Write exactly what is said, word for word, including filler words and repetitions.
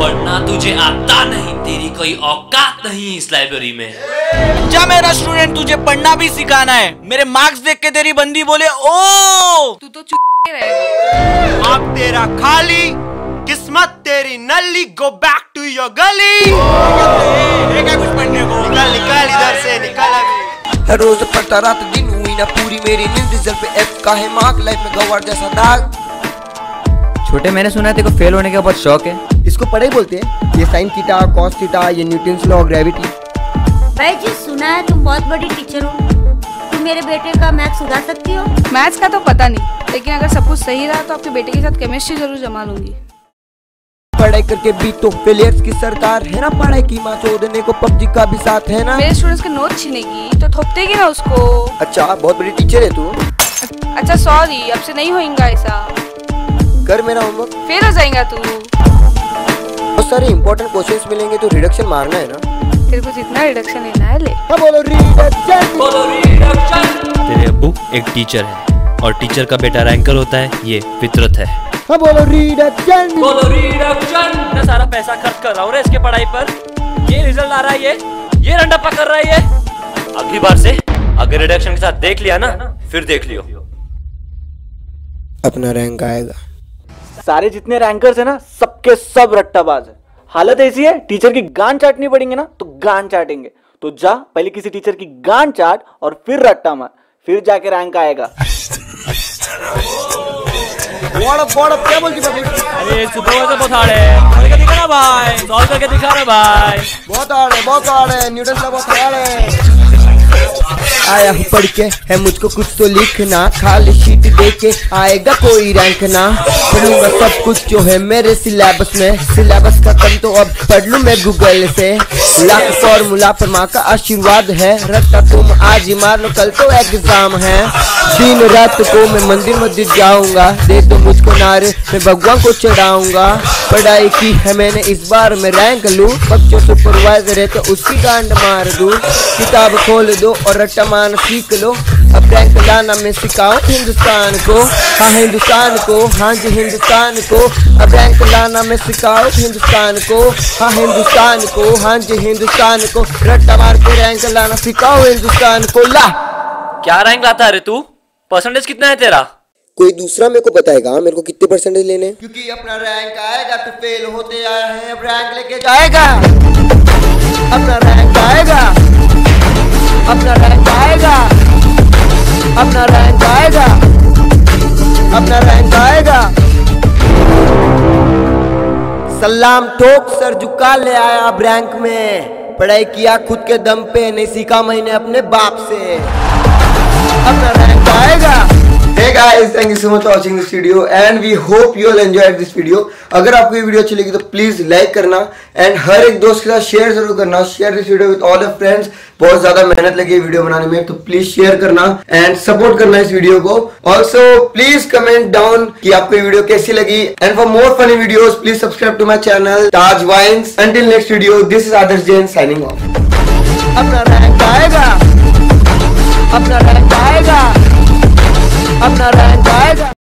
पढ़ना तुझे आता नहीं, तेरी कोई औकात नहीं इस लाइब्रेरी में। जा मेरा स्टूडेंट, तुझे पढ़ना भी सिखाना है। मेरे मार्क्स देख के तेरी बंदी बोले ओ तू तो चुप रहेगा। आप तेरा खाली, किस्मत तेरी नली, गो बैक टू योर गली। कुछ पढ़ने को निकाल इधर से निकाल। हर रोज पढ़ता रात दिन हुई ना पूरी मेरी नींद। रिजल्ट पे एफ का है मार्क, लाइफ में गवार जैसा दाग। छोटे मैंने सुना तेरे को फेल होने का बहुत शौक है। इसको पढ़ाई बोलते हैं। ये साइन थीटा, कॉस थीटा, ये न्यूटन्स लॉ, ग्रेविटी। भाई जी सुना है तुम बहुत बड़ी टीचर हो, तुम मेरे बेटे का मैथ्स सुधार सकती हो? मैथ्स का तो पता नहीं, लेकिन अगर सब कुछ सही रहा तो आपके बेटे के साथ केमिस्ट्री जरूर जमा लूंगी। पढ़ाई करके भी तो फेलियर्स की सरकार है ना, पढ़ाई की माँ चोदने को पबजी का भी साथ है ना। मेरे स्टूडेंट्स के नोट छीनेगी तो थोपतेगी ना उसको। अच्छा बहुत बड़ी टीचर है तू। अच्छा सॉरी, अब से नहीं होगा ऐसा। कर मेरा होमवर्क, फेल हो जाएगा तू। बहुत सारे इम्पोर्टेंट क्वेश्चन मिलेंगे तो रिडक्शन मारना है ना। तेरे को जितना रिडक्शन लेना है ले। बोलो रिडक्शन, बोलो रिडक्शन। तेरे अब्बू एक टीचर है और टीचर का बेटा रैंकर होता है, ये फितरत है। बोलो रिडक्शन, बोलो रिडक्शन। मैं सारा पैसा खर्च कर रहा हूँ इसके पढ़ाई पर, ये रिजल्ट आ रहा है, ये ये रंडापा कर रहा है ये। अगली बार से अगर रिडक्शन के साथ देख लिया ना, फिर देख लियो अपना रैंक आएगा। सारे जितने रैंकर्स है ना, सबके सब रट्टाबाज है। हालत ऐसी है टीचर की गांड चाटनी पड़ेंगे ना तो गांड चाटेंगे। तो जा पहले किसी टीचर की गांड चाट और फिर रट्टा मार, फिर जाके रैंक आएगा। क्या बोलती पब्लिक? अरे सुपर से बहुत हार्ड है, दिखा ना भाई, सॉल्व करके दिखा ना भाई। बहुत हार्ड है, बहुत हार्ड है, न्यूटन का बहुत हार्ड है। आया हूँ पढ़ के, है मुझको कुछ तो लिखना, खाली शीट दे के आएगा कोई रैंक ना। पढ़ूंगा सब कुछ जो है मेरे सिलेबस में, सिलेबस का कम तो अब पढ़ लूं मैं गूगल से। लाख फॉर्मूला पर माँ का आशीर्वाद है, रट्टा तुम आज ही मार लो कल तो एग्जाम है। दिन रात को मैं मंदिर मस्जिद जाऊंगा, दे दो मुझको नारे मैं भगवान को चढ़ाऊंगा। पढ़ाई की है मैंने इस बार मैं रैंक लूँ, बच्चों सुपरवाइजर है तो उसकी गांड मार दूँ। किताब खोल दो और रट्टा मारना सीख लो, अब रैंक लाना मैं सिखाऊँ हिंदुस्तान को। हाँ हिंदुस्तान को, हाँ जी हिंदुस्तान को, अब रैंक लाना मैं सिखाऊँ हिंदुस्तान को। हाँ हिंदुस्तान को, हाँ जी हिंदुस्तान को, रट्टा मार के रैंक लाना सिखाओ हिंदुस्तान को। ला क्या रैंक लाता है रे तू? परसेंटेज कितना है तेरा? कोई दूसरा मेरे को बताएगा मेरे को कितने परसेंटेज लेने? क्योंकि अपना रैंक आएगा तो फेल होते आया है, अब रैंक लेके जाएगा। अपना रैंक आएगा, अपना रैंक आएगा, अपना रैंक आएगा, अपना रैंक आएगा। सलाम ठोक सर झुका ले आया, अब रैंक में। पढ़ाई किया खुद के दम पे, नहीं सीखा मैंने अपने बाप से। अपना रैंक आएगा। Hey guys, thank you so much for watching this video and we hope you all enjoyed this video. अगर आपको ये वीडियो अच्छी लगी तो प्लीज लाइक करना एंड हर एक दोस्त के साथ शेयर जरूर करना। Share this video with all your friends. बहुत ज्यादा मेहनत लगी वीडियो बनाने में, तो प्लीज शेयर करना एंड सपोर्ट करना इस वीडियो को। ऑल्सो प्लीज कमेंट डाउन कि आपको ये वीडियो कैसी लगी and for more funny videos please subscribe to my channel Taj vines. Until next video, this is Adarsh Jain signing off. अपना रैंक आएगा, अपना रैंक आएगा, अपना रैंक आएगा।